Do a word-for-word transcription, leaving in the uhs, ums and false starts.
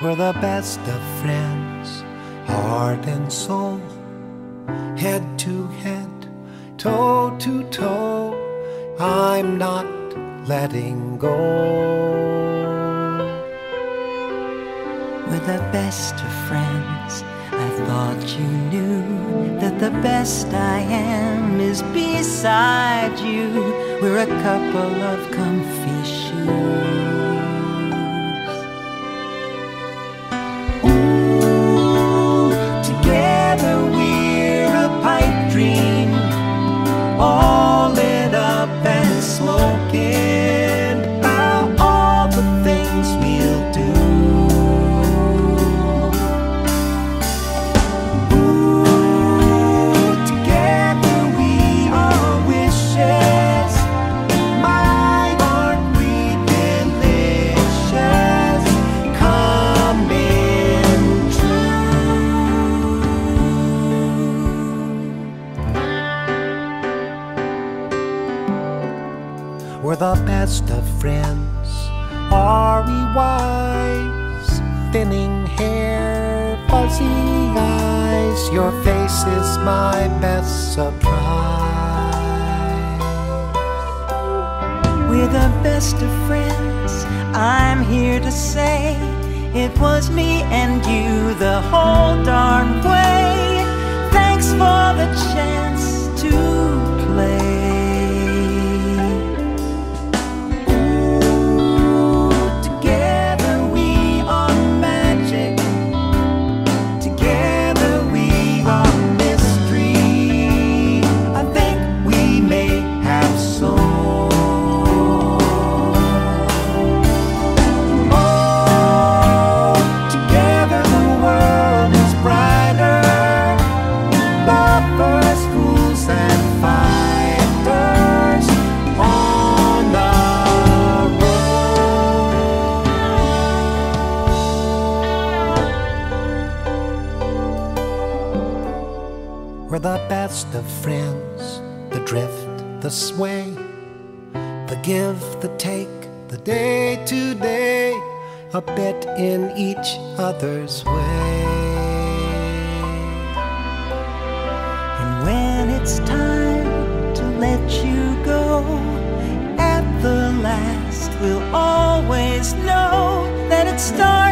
We're the best of friends, heart and soul, head to head, toe to toe. I'm not letting go. We're the best of friends. I thought you knew that the best I am is beside you. We're a couple of comfy shoes. We're the best of friends. Are we wise? Thinning hair, fuzzy eyes. Your face is my best surprise. We're the best of friends. I'm here to say it was me and you the whole darn way. Thanks for the chance to play. We're the best of friends, the drift, the sway, the give, the take, the day to day, a bit in each other's way. And when it's time to let you go, at the last we'll always know that it starts.